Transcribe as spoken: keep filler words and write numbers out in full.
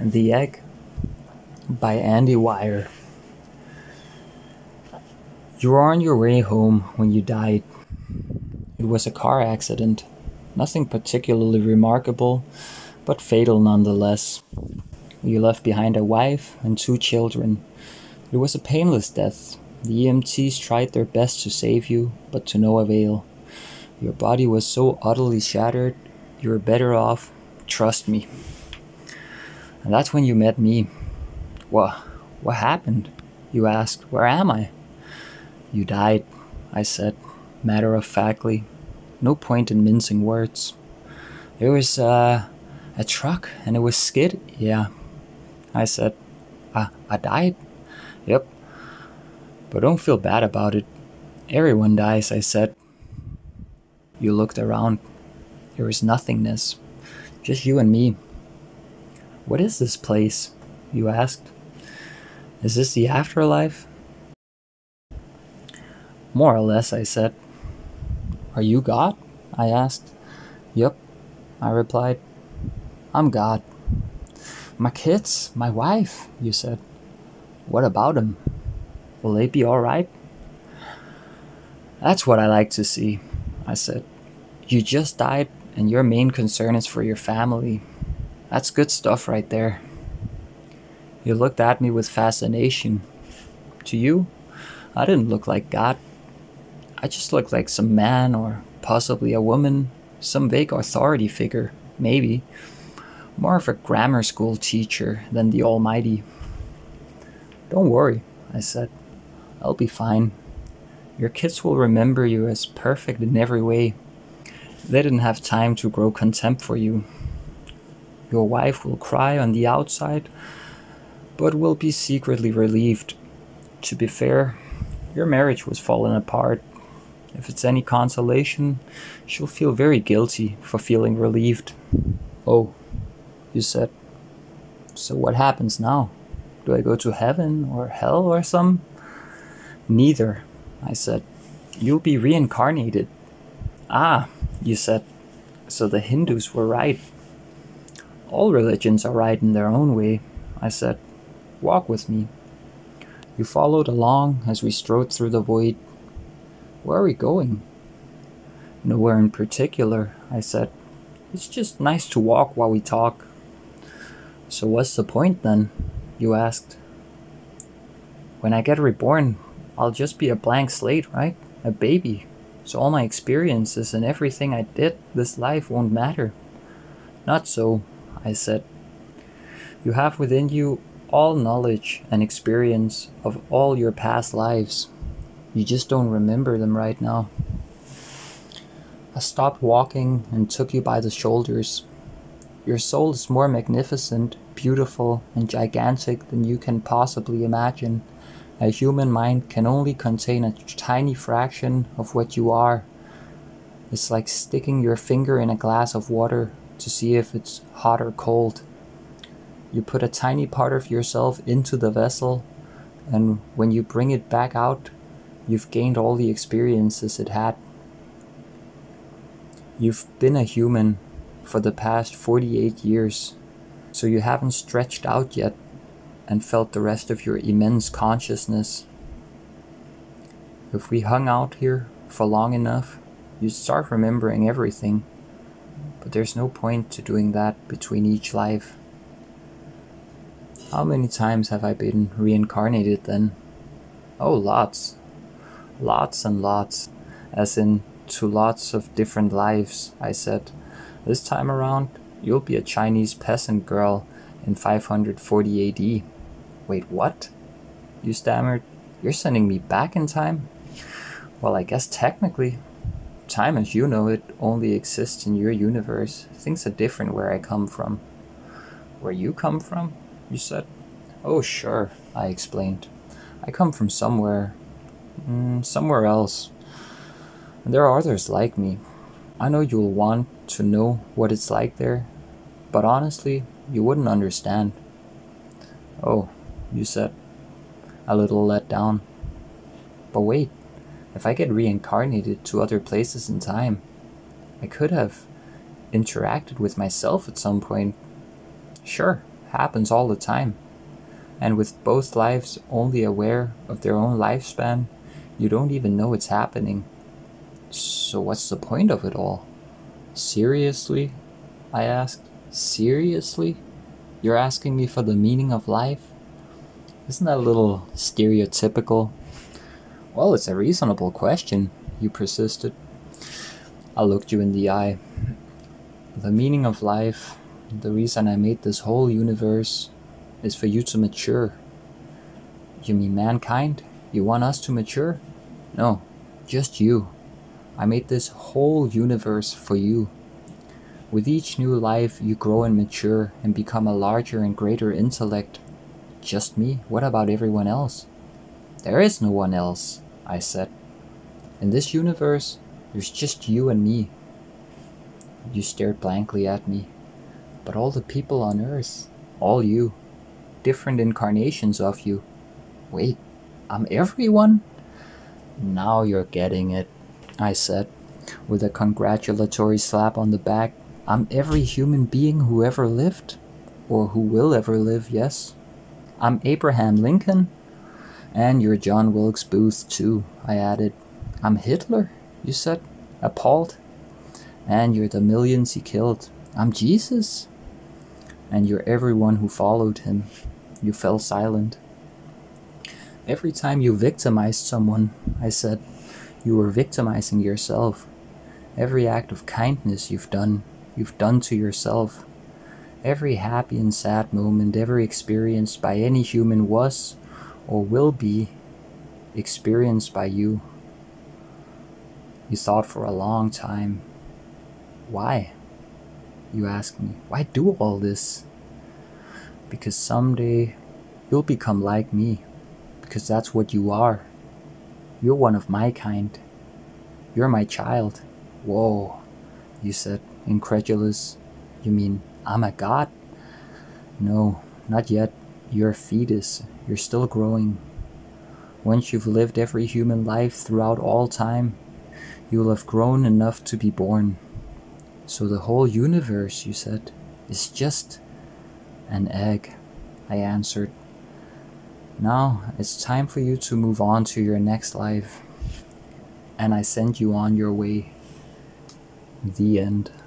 The Egg by Andy Weir. You were on your way home when you died. It was a car accident. Nothing particularly remarkable, but fatal nonetheless. You left behind a wife and two children. It was a painless death. The E M Ts tried their best to save you, but to no avail. Your body was so utterly shattered, you were better off, trust me. And that's when you met me. What, what happened? You asked. Where am I? You died, I said, matter-of-factly. No point in mincing words. It was uh, a truck, and it was skid. Yeah, I said. I, I died? Yep. But don't feel bad about it. Everyone dies, I said. You looked around. There was nothingness. Just you and me. What is this place? You asked. Is this the afterlife? More or less, I said. Are you God? I asked. Yep, I replied. I'm God. My kids, my wife, you said. What about them? Will they be all right? That's what I like to see, I said. You just died, and your main concern is for your family. That's good stuff right there. You looked at me with fascination. To you, I didn't look like God. I just looked like some man, or possibly a woman, some vague authority figure, maybe. More of a grammar school teacher than the Almighty. Don't worry, I said. I'll be fine. Your kids will remember you as perfect in every way. They didn't have time to grow contempt for you. Your wife will cry on the outside, but will be secretly relieved. To be fair, your marriage was falling apart. If it's any consolation, she'll feel very guilty for feeling relieved. Oh, you said. So what happens now? Do I go to heaven or hell or some? Neither, I said. You'll be reincarnated. Ah, you said. So the Hindus were right. All religions are right in their own way, I said. Walk with me. You followed along as we strode through the void. Where are we going? Nowhere in particular, I said. It's just nice to walk while we talk. So what's the point then? You asked. When I get reborn, I'll just be a blank slate, right? A baby. So all my experiences and everything I did this life won't matter. Not so, I said. You have within you all knowledge and experience of all your past lives. You just don't remember them right now. I stopped walking and took you by the shoulders. Your soul is more magnificent, beautiful, and gigantic than you can possibly imagine. A human mind can only contain a tiny fraction of what you are. It's like sticking your finger in a glass of water to see if it's hot or cold. You put a tiny part of yourself into the vessel, and when you bring it back out, you've gained all the experiences it had. You've been a human for the past forty-eight years, so you haven't stretched out yet and felt the rest of your immense consciousness. If we hung out here for long enough, you'd start remembering everything. But there's no point to doing that between each life. How many times have I been reincarnated then? Oh, lots. Lots and lots. As in, to lots of different lives, I said. This time around, you'll be a Chinese peasant girl in five hundred forty A D. Wait, what? You stammered. You're sending me back in time? Well, I guess technically. Time as you know it only exists in your universe. Things are different where I come from. Where you come from? You said. Oh sure, I explained. I come from somewhere. Mm, somewhere else. And there are others like me. I know you'll want to know what it's like there, but honestly, you wouldn't understand. Oh, you said, a little let down. But wait. If I get reincarnated to other places in time, I could have interacted with myself at some point. Sure, happens all the time. And with both lives only aware of their own lifespan, you don't even know it's happening. So what's the point of it all? Seriously? I asked. Seriously? You're asking me for the meaning of life? Isn't that a little stereotypical? Well, it's a reasonable question, you persisted. I looked you in the eye. The meaning of life, the reason I made this whole universe, is for you to mature. You mean mankind? You want us to mature? No, just you. I made this whole universe for you. With each new life, you grow and mature and become a larger and greater intellect. Just me? What about everyone else? There is no one else, I said. In this universe, there's just you and me. You stared blankly at me. But all the people on Earth, all you, different incarnations of you. Wait, I'm everyone? Now you're getting it, I said, with a congratulatory slap on the back. I'm every human being who ever lived, or who will ever live, yes. I'm Abraham Lincoln. And you're John Wilkes Booth, too, I added. I'm Hitler, you said, appalled. And you're the millions he killed. I'm Jesus. And you're everyone who followed him. You fell silent. Every time you victimized someone, I said, you were victimizing yourself. Every act of kindness you've done, you've done to yourself. Every happy and sad moment ever experienced by any human was, or will be, experienced by you. You thought for a long time. Why? You asked me. Why do all this? Because someday you'll become like me. Because that's what you are. You're one of my kind. You're my child. Whoa, you said, incredulous. You mean I'm a god? No, not yet. You're a fetus. You're still growing. Once you've lived every human life throughout all time, you'll have grown enough to be born. So the whole universe, you said, is just an egg, I answered. Now it's time for you to move on to your next life. And I send you on your way. The end.